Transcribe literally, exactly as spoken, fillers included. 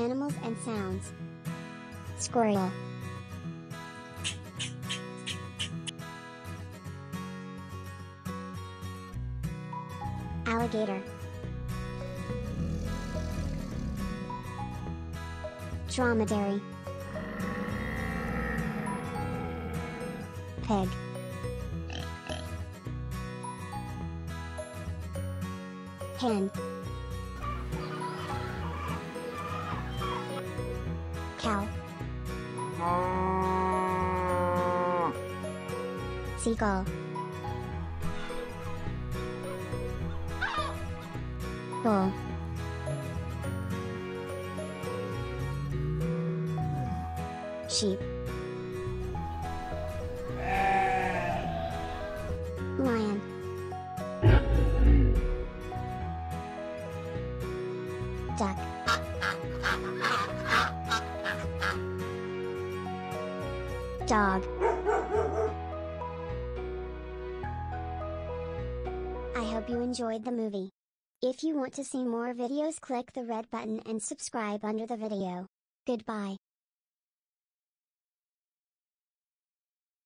animals and sounds. Squirrel. Alligator. Dromedary. Pig. Hen. Cow. Seagull. Bull. Sheep. Lion. Duck. Dog. I hope you enjoyed the movie. If you want to see more videos, click the red button and subscribe under the video. Goodbye.